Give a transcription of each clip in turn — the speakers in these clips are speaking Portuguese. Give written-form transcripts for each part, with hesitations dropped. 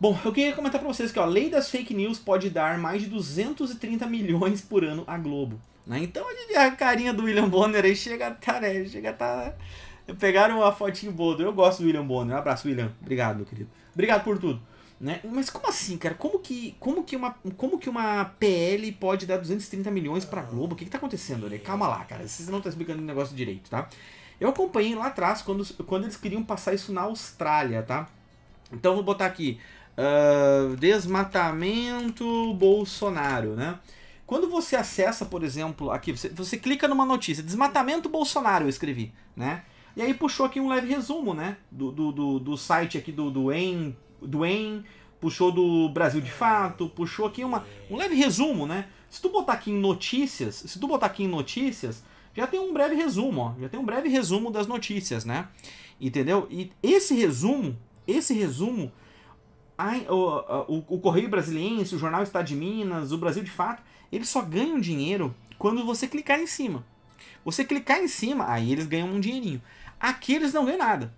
Bom, eu queria comentar para vocês que ó, a lei das fake news pode dar mais de 230 milhões por ano à Globo. Né? Então a carinha do William Bonner aí chega a estar... Pegaram uma fotinho boa. Eu gosto do William Bonner. Um abraço, William. Obrigado, meu querido. Obrigado por tudo. Né? Mas como assim, cara? Como que uma PL pode dar 230 milhões pra Globo? O que que tá acontecendo, né? Calma lá, cara. Vocês não estão explicando o negócio direito, tá? Eu acompanhei lá atrás quando eles queriam passar isso na Austrália, tá? Então eu vou botar aqui... desmatamento Bolsonaro, né? Quando você acessa, por exemplo, aqui, você clica numa notícia, desmatamento Bolsonaro, eu escrevi, né? E aí puxou aqui um leve resumo, né? Do site aqui do puxou do Brasil de Fato, puxou aqui um leve resumo, né? Se tu botar aqui em notícias, já tem um breve resumo, ó. Já tem um breve resumo das notícias, né? Entendeu? E esse resumo, o Correio Brasiliense, o Jornal Estado de Minas, o Brasil de Fato, eles só ganham dinheiro quando você clicar em cima. Você clicar em cima, aí eles ganham um dinheirinho. Aqui eles não ganham nada,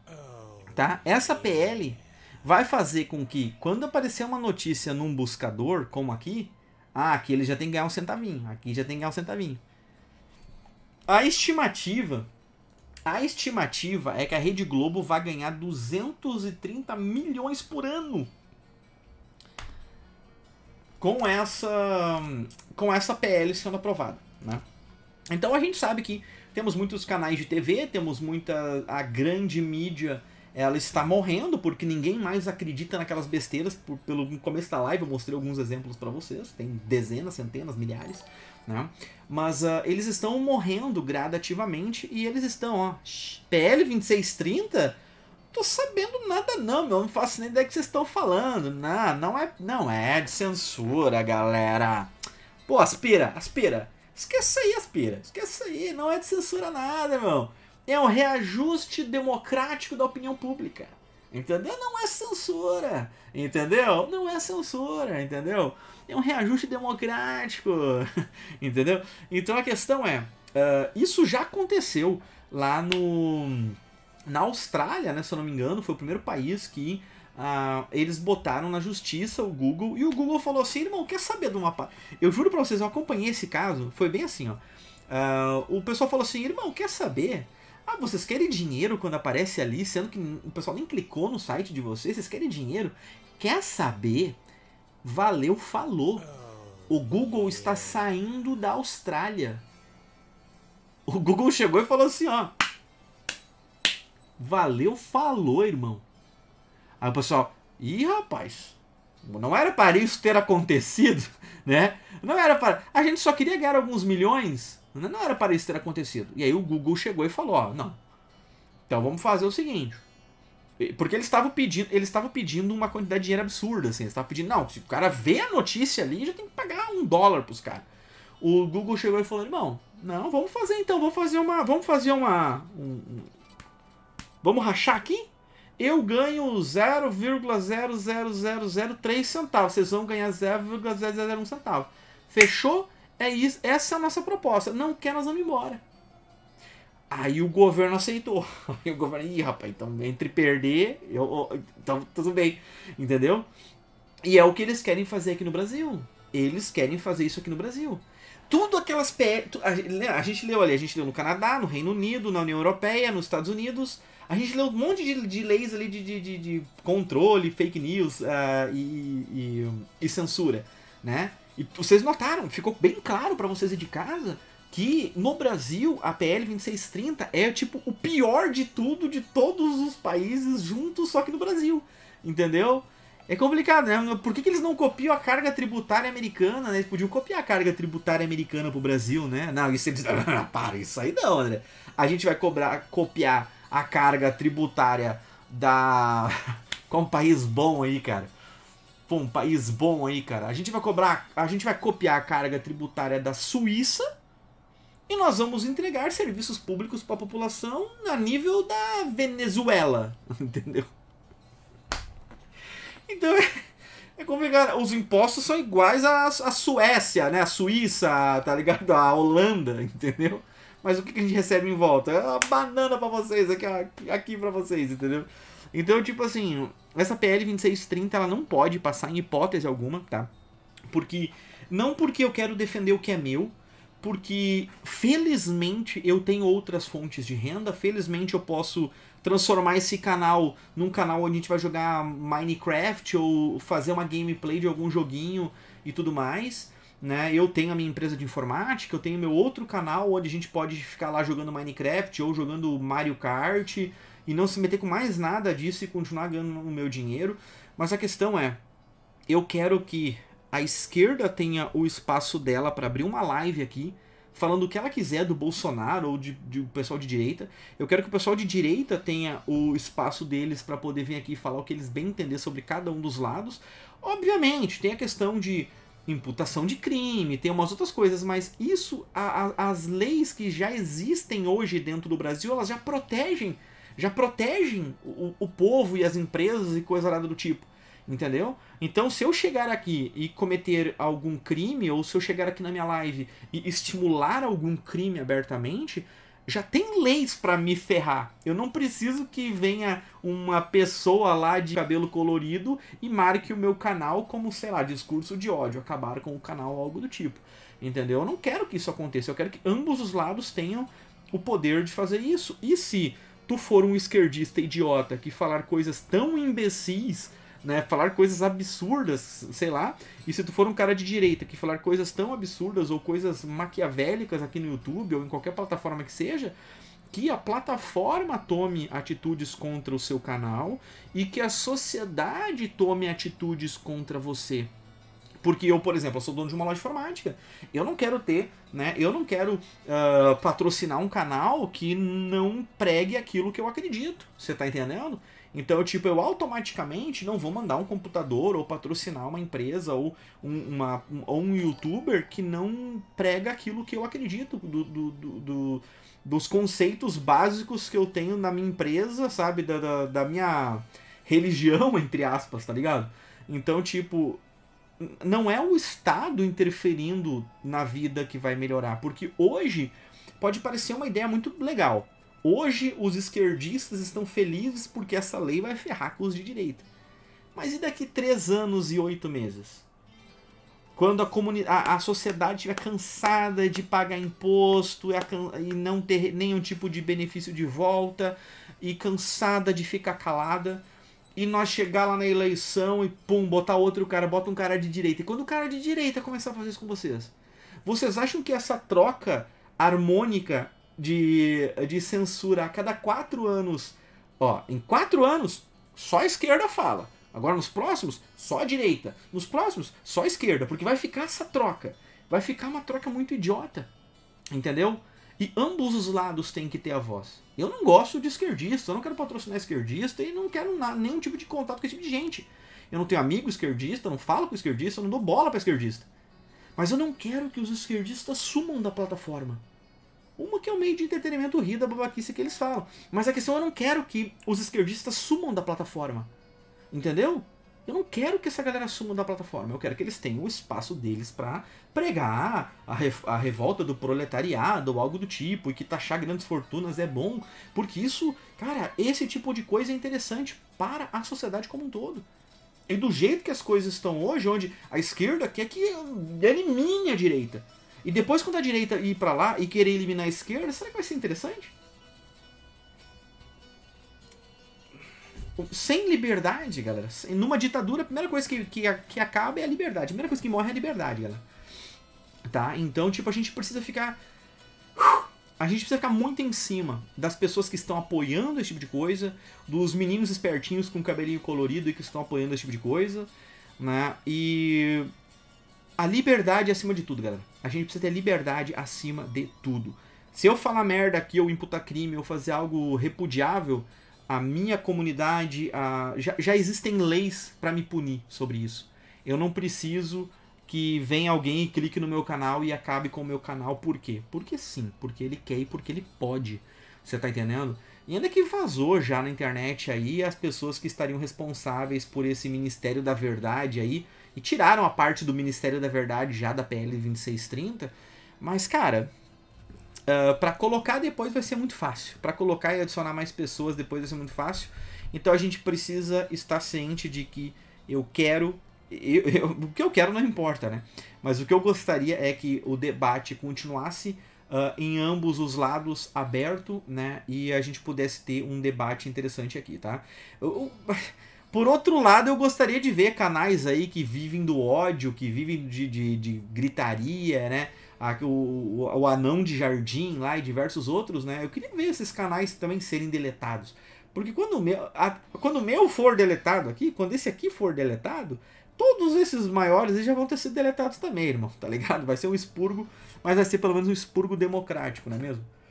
tá? Essa PL vai fazer com que, quando aparecer uma notícia num buscador, como aqui, aqui eles já tem que ganhar um centavinho, aqui já tem que ganhar um centavinho. A estimativa é que a Rede Globo vai ganhar 230 milhões por ano. Com essa PL sendo aprovada, né? Então a gente sabe que temos muitos canais de TV, temos a grande mídia, ela está morrendo porque ninguém mais acredita naquelas besteiras. Pelo começo da live eu mostrei alguns exemplos para vocês, tem dezenas, centenas, milhares, né? Mas eles estão morrendo gradativamente e eles estão, ó, PL 2630? Tô sabendo nada não, meu, não faço nem ideia do que vocês estão falando. Não é de censura, galera. Pô, aspira. Esquece aí, aspira. Esquece aí, não é de censura nada, meu. É um reajuste democrático da opinião pública. Entendeu? Não é censura. Entendeu? Não é censura, entendeu? É um reajuste democrático. Entendeu? Então a questão é, isso já aconteceu lá na Austrália, né, se eu não me engano, foi o primeiro país que eles botaram na justiça o Google. E o Google falou assim, irmão, quer saber de uma... Eu juro pra vocês, eu acompanhei esse caso, foi bem assim, ó. O pessoal falou assim, irmão, quer saber? Ah, vocês querem dinheiro quando aparece ali, sendo que o pessoal nem clicou no site de vocês, vocês querem dinheiro? Quer saber? Valeu, falou. O Google está saindo da Austrália. O Google chegou e falou assim, ó. Valeu, falou, irmão. Aí o pessoal, ih, rapaz, não era para isso ter acontecido, né? Não era para... A gente só queria ganhar alguns milhões, não era para isso ter acontecido. E aí o Google chegou e falou, ó, não. Então vamos fazer o seguinte. Porque eles estavam pedindo uma quantidade de dinheiro absurda, assim. Eles estavam pedindo, não, se o cara vê a notícia ali, já tem que pagar $1 pros caras. O Google chegou e falou, irmão, não, vamos fazer então, vamos rachar aqui? Eu ganho 0,00003 centavos. Vocês vão ganhar 0,001 centavo. Fechou? É isso. Essa é a nossa proposta. Não quer, nós vamos embora. Aí o governo aceitou. Aí o governo... Ih, rapaz, então entre perder... Então tudo bem. Entendeu? E é o que eles querem fazer aqui no Brasil. Eles querem fazer isso aqui no Brasil. Tudo aquelas PL... A gente leu ali. A gente leu no Canadá, no Reino Unido, na União Europeia, nos Estados Unidos... A gente leu um monte de leis ali de controle, fake news e censura, né? E vocês notaram, ficou bem claro para vocês aí de casa que no Brasil a PL 2630 é tipo o pior de tudo, de todos os países juntos, só que no Brasil, entendeu? É complicado, né? Por que que eles não copiam a carga tributária americana, né? Eles podiam copiar a carga tributária americana pro Brasil, né? Não, isso eles... Para, isso aí não, André. A gente vai copiar a carga tributária da... Qual um país bom aí, cara? Pô, um país bom aí, cara. A gente vai copiar a carga tributária da Suíça e nós vamos entregar serviços públicos para a população a nível da Venezuela, entendeu? Então é complicado. Os impostos são iguais à Suécia, né? A Suíça, tá ligado? A Holanda, entendeu? Mas o que a gente recebe em volta? É uma banana pra vocês, aqui pra vocês, entendeu? Então, tipo assim, essa PL 2630, ela não pode passar em hipótese alguma, tá? Porque, não porque eu quero defender o que é meu, porque, felizmente, eu tenho outras fontes de renda, felizmente eu posso transformar esse canal num canal onde a gente vai jogar Minecraft ou fazer uma gameplay de algum joguinho e tudo mais, né? Eu tenho a minha empresa de informática, eu tenho meu outro canal onde a gente pode ficar lá jogando Minecraft ou jogando Mario Kart e não se meter com mais nada disso e continuar ganhando o meu dinheiro. Mas a questão é, eu quero que a esquerda tenha o espaço dela para abrir uma live aqui, falando o que ela quiser do Bolsonaro ou do pessoal de direita. Eu quero que o pessoal de direita tenha o espaço deles para poder vir aqui e falar o que eles bem entender sobre cada um dos lados. Obviamente, tem a questão de imputação de crime, tem umas outras coisas, mas isso, as leis que já existem hoje dentro do Brasil, elas já protegem o povo e as empresas e coisa nada do tipo. Entendeu? Então, se eu chegar aqui e cometer algum crime, ou se eu chegar aqui na minha live e estimular algum crime abertamente, já tem leis pra me ferrar. Eu não preciso que venha uma pessoa lá de cabelo colorido e marque o meu canal como, sei lá, discurso de ódio, acabar com o canal ou algo do tipo. Entendeu? Eu não quero que isso aconteça, eu quero que ambos os lados tenham o poder de fazer isso. E se tu for um esquerdista idiota que falar coisas tão imbecis, né, falar coisas absurdas, sei lá, e se tu for um cara de direita que falar coisas tão absurdas ou coisas maquiavélicas aqui no YouTube ou em qualquer plataforma que seja, que a plataforma tome atitudes contra o seu canal e que a sociedade tome atitudes contra você. Porque eu, por exemplo, eu sou dono de uma loja de informática. Eu não quero ter, né? Eu não quero patrocinar um canal que não pregue aquilo que eu acredito. Você tá entendendo? Então, tipo, eu automaticamente não vou mandar um computador ou patrocinar uma empresa ou um youtuber que não prega aquilo que eu acredito dos conceitos básicos que eu tenho na minha empresa, sabe? Da minha religião, entre aspas, tá ligado? Então, tipo, não é o Estado interferindo na vida que vai melhorar, porque hoje pode parecer uma ideia muito legal. Hoje os esquerdistas estão felizes porque essa lei vai ferrar com os de direita. Mas e daqui 3 anos e 8 meses? Quando a sociedade estiver cansada de pagar imposto e não ter nenhum tipo de benefício de volta e cansada de ficar calada, e nós chegar lá na eleição e pum, botar outro cara, bota um cara de direita. E quando o cara de direita começar a fazer isso com vocês, vocês acham que essa troca harmônica de censura a cada 4 anos, ó, em 4 anos só a esquerda fala, agora nos próximos só a direita, nos próximos só a esquerda, porque vai ficar essa troca, vai ficar uma troca muito idiota, entendeu? E ambos os lados têm que ter a voz. Eu não gosto de esquerdista, eu não quero patrocinar esquerdista e não quero nenhum tipo de contato com esse tipo de gente. Eu não tenho amigo esquerdista, eu não falo com esquerdista, eu não dou bola para esquerdista. Mas eu não quero que os esquerdistas sumam da plataforma. Uma que é o meio de entretenimento, rir da babaquice que eles falam. Mas a questão é, eu não quero que os esquerdistas sumam da plataforma. Entendeu? Eu não quero que essa galera suma da plataforma, eu quero que eles tenham o espaço deles pra pregar a revolta do proletariado ou algo do tipo, e que taxar grandes fortunas é bom, porque isso, cara, esse tipo de coisa é interessante para a sociedade como um todo. E do jeito que as coisas estão hoje, onde a esquerda quer que elimine a direita, e depois quando a direita ir pra lá e querer eliminar a esquerda, será que vai ser interessante? Sem liberdade, galera. Numa ditadura, a primeira coisa que acaba é a liberdade. A primeira coisa que morre é a liberdade, galera. Tá? Então, tipo, a gente precisa ficar... A gente precisa ficar muito em cima das pessoas que estão apoiando esse tipo de coisa, dos meninos espertinhos com cabelinho colorido e que estão apoiando esse tipo de coisa, né? E a liberdade é acima de tudo, galera. A gente precisa ter liberdade acima de tudo. Se eu falar merda aqui, ou imputar crime, ou fazer algo repudiável, a minha comunidade, já existem leis para me punir sobre isso. Eu não preciso que venha alguém e clique no meu canal e acabe com o meu canal. Por quê? Porque sim, porque ele quer e porque ele pode. Você tá entendendo? E ainda que vazou já na internet aí as pessoas que estariam responsáveis por esse Ministério da Verdade aí, e tiraram a parte do Ministério da Verdade já da PL 2630, mas, cara... pra colocar depois vai ser muito fácil. Pra colocar e adicionar mais pessoas depois vai ser muito fácil. Então a gente precisa estar ciente de que eu quero... o que eu quero não importa, né? Mas o que eu gostaria é que o debate continuasse em ambos os lados aberto, né? E a gente pudesse ter um debate interessante aqui, tá? Por outro lado, eu gostaria de ver canais aí que vivem do ódio, que vivem de gritaria, né? O Anão de Jardim lá e diversos outros, né? Eu queria ver esses canais também serem deletados. Porque quando o meu for deletado aqui, quando esse aqui for deletado, todos esses maiores eles já vão ter sido deletados também, irmão, tá ligado? Vai ser um expurgo, mas vai ser pelo menos um expurgo democrático, não é mesmo?